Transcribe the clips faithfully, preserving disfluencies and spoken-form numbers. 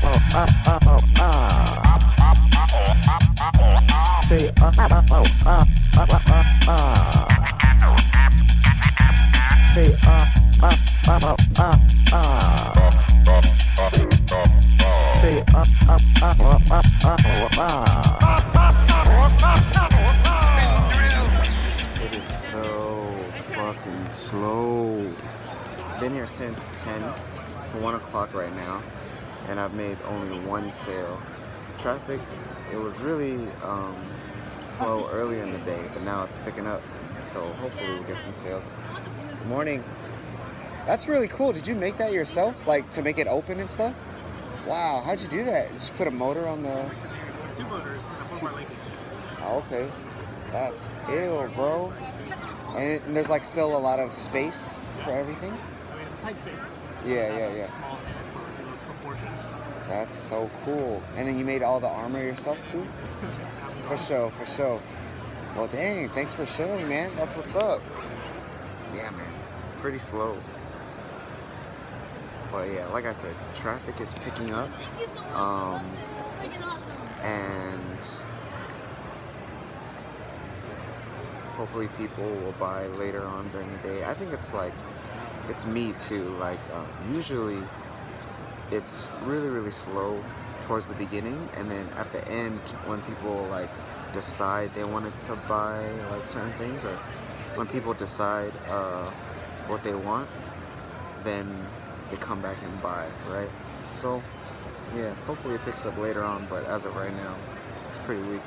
It is so fucking slow. Been here since ten. It's one o'clock right now, and I've made only one sale. Traffic, it was really um, slow earlier in the day, but now it's picking up, so hopefully we'll get some sales. Good morning. That's really cool. Did you make that yourself, like to make it open and stuff? Wow, how'd you do that? Just put a motor on the... Two motors and one more linkage. Oh, okay. That's ill, bro. And, it, and there's like still a lot of space for everything? I mean, it's a tight fit. Yeah, yeah, yeah. That's so cool. And then you made all the armor yourself too? For sure, for sure. Well, dang, thanks for sharing, man. That's what's up. Yeah, man. Pretty slow. But yeah, like I said, traffic is picking up. Um, and hopefully people will buy later on during the day. I think it's like, it's me too. Like um, usually it's really, really slow towards the beginning, and then at the end when people like decide they wanted to buy like certain things, or when people decide uh, what they want, then they come back and buy, right? So yeah, hopefully it picks up later on, but as of right now, it's pretty weak.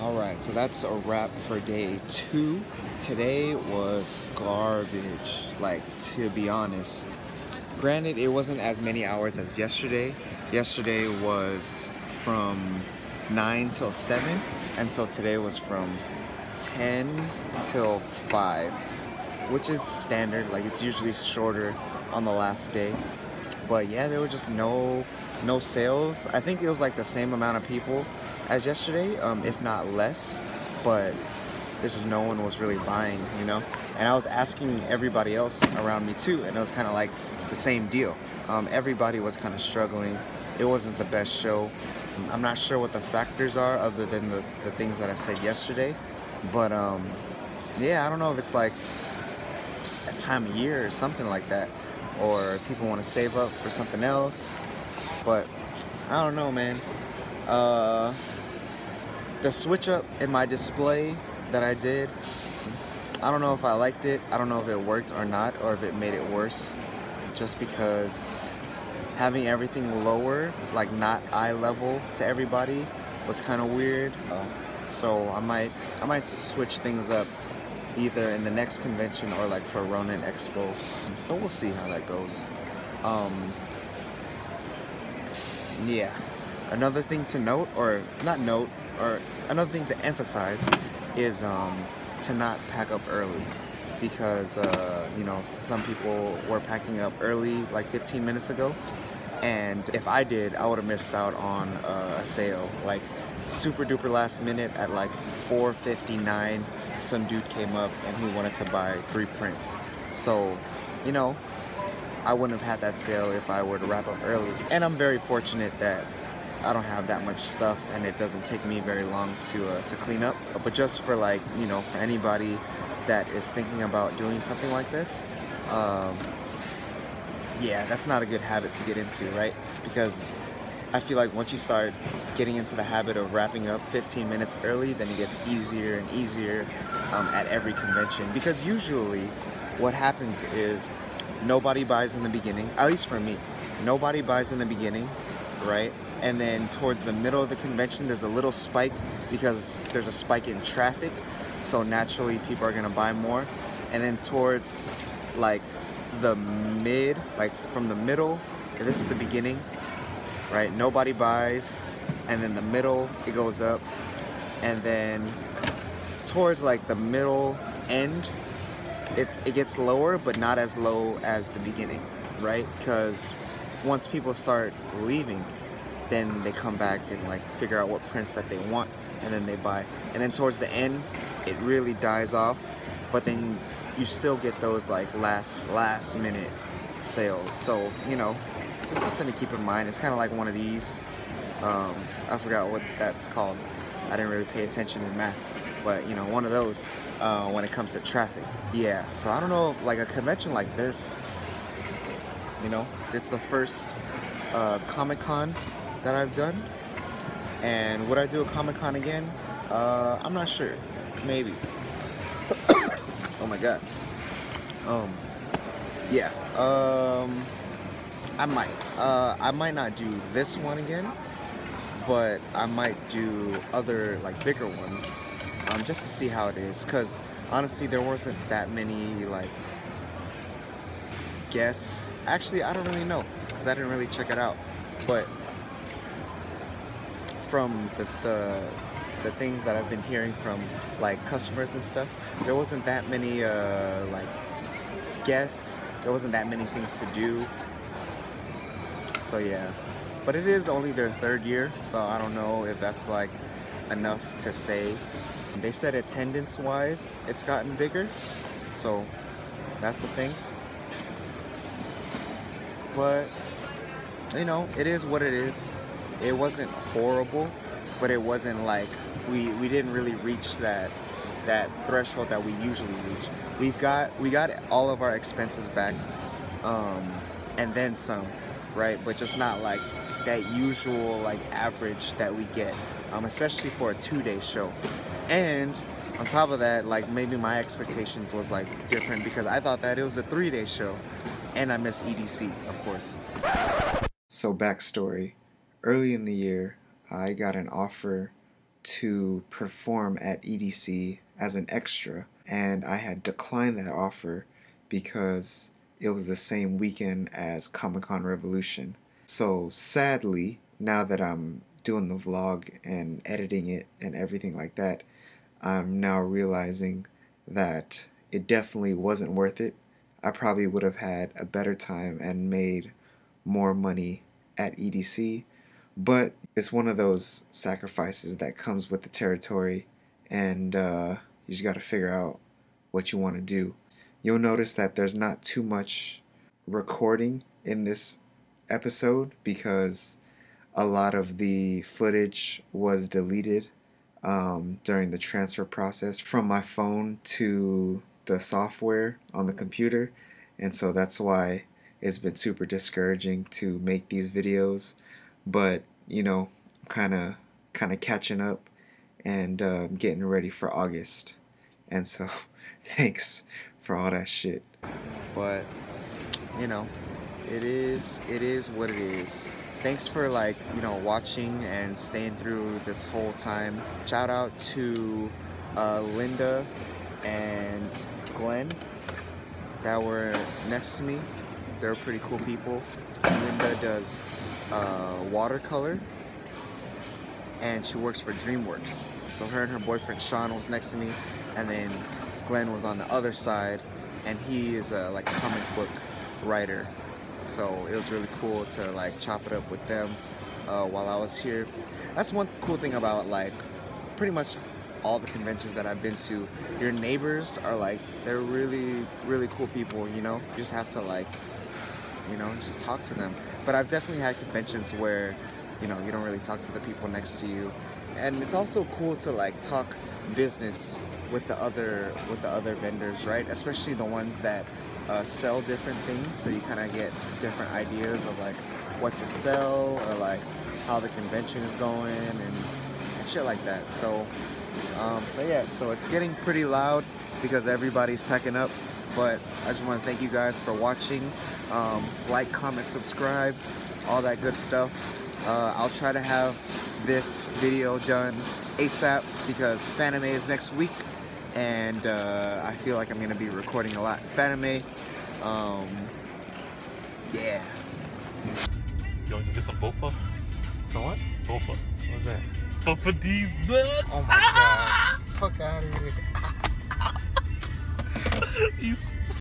All right, so that's a wrap for day two. Today was garbage, like, to be honest. Granted, it wasn't as many hours as yesterday. Yesterday was from nine till seven, and so today was from ten till five, which is standard. Like, it's usually shorter on the last day. But yeah, there were just no no sales. I think it was like the same amount of people as yesterday, um, if not less, but there's just no one was really buying, you know? And I was asking everybody else around me too, and it was kind of like the same deal. Um, everybody was kind of struggling. It wasn't the best show. I'm not sure what the factors are other than the, the things that I said yesterday, but um, yeah, I don't know if it's like a time of year or something like that, or people want to save up for something else, but I don't know, man. Uh, the switch up in my display that I did, I don't know if I liked it. I don't know if it worked or not, or if it made it worse, just because having everything lower, like not eye level to everybody, was kind of weird. Uh, so I might, I might switch things up either in the next convention or like for Ronin Expo. So we'll see how that goes. Um, yeah. Another thing to note, or not note, or another thing to emphasize is um, to not pack up early, because, uh, you know, some people were packing up early like fifteen minutes ago, and if I did, I would have missed out on uh, a sale. Like super duper last minute at like four fifty-nine, some dude came up and he wanted to buy three prints. So, you know, I wouldn't have had that sale if I were to wrap up early. And I'm very fortunate that I don't have that much stuff, and it doesn't take me very long to uh, to clean up. But just for like, you know, for anybody that is thinking about doing something like this, um, yeah, that's not a good habit to get into, right? Because I feel like once you start getting into the habit of wrapping up fifteen minutes early, then it gets easier and easier um, at every convention. Because usually what happens is nobody buys in the beginning, at least for me. Nobody buys in the beginning, right? And then towards the middle of the convention, there's a little spike because there's a spike in traffic, so naturally people are gonna buy more. And then towards like the mid, like from the middle, and this is the beginning, right? Nobody buys, and then the middle, it goes up. And then towards like the middle end, it, it gets lower, but not as low as the beginning, right? Because once people start leaving, then they come back and like figure out what prints that they want, and then they buy. And then towards the end, it really dies off, but then you still get those like last last minute sales. So, you know, just something to keep in mind. It's kind of like one of these. Um, I forgot what that's called. I didn't really pay attention in math, but you know, one of those uh, when it comes to traffic. Yeah, so I don't know, like a convention like this, you know, it's the first uh, Comic-Con that I've done. And would I do a Comic-Con again? Uh, I'm not sure. Maybe. Oh my God. Um, yeah. Um, I might. Uh, I might not do this one again, but I might do other, like, bigger ones, um, just to see how it is. Because, honestly, there wasn't that many, like, guests. Actually, I don't really know, because I didn't really check it out. But from the, the the things that I've been hearing from like customers and stuff, there wasn't that many uh, like guests. There wasn't that many things to do. So yeah, but it is only their third year, so I don't know if that's like enough to say. They said attendance-wise, it's gotten bigger, so that's the thing. But you know, it is what it is. It wasn't horrible, but it wasn't like we we didn't really reach that that threshold that we usually reach. We've got we got all of our expenses back, um, and then some, right? But just not like that usual like average that we get, um, especially for a two-day show. And on top of that, like maybe my expectations was like different because I thought that it was a three-day show, and I missed E D C, of course. So backstory. Early in the year, I got an offer to perform at E D C as an extra, and I had declined that offer because it was the same weekend as Comic-Con Revolution. So sadly, now that I'm doing the vlog and editing it and everything like that, I'm now realizing that it definitely wasn't worth it. I probably would have had a better time and made more money at E D C. But it's one of those sacrifices that comes with the territory, and uh, you just got to figure out what you want to do. You'll notice that there's not too much recording in this episode because a lot of the footage was deleted um, during the transfer process from my phone to the software on the computer, and so that's why it's been super discouraging to make these videos. But, you know, kind of kind of catching up and uh, getting ready for August. And so, thanks for all that shit. But, you know, it is, it is what it is. Thanks for, like, you know, watching and staying through this whole time. Shout out to uh, Linda and Glenn that were next to me. They're pretty cool people. Linda does Uh, watercolor, and she works for DreamWorks. So her and her boyfriend Sean was next to me, and then Glenn was on the other side, and he is a like comic book writer. So it was really cool to like chop it up with them uh, while I was here. That's one cool thing about like pretty much all the conventions that I've been to. Your neighbors are like, they're really really cool people, you know. You just have to like, you know, just talk to them. But I've definitely had conventions where, you know, you don't really talk to the people next to you, and it's also cool to like talk business with the other with the other vendors, right? Especially the ones that uh, sell different things, so you kind of get different ideas of like what to sell or like how the convention is going and, and shit like that. So, um, so yeah, so it's getting pretty loud because everybody's packing up. But I just want to thank you guys for watching. Um, like, comment, subscribe, all that good stuff. Uh, I'll try to have this video done ASAP because Fanime is next week, and uh, I feel like I'm going to be recording a lot. Fanime, um, yeah. You want to do some bofa? Some what? Bofa. What's that? Bofa these nuts! Oh my God. Fuck out of here. He's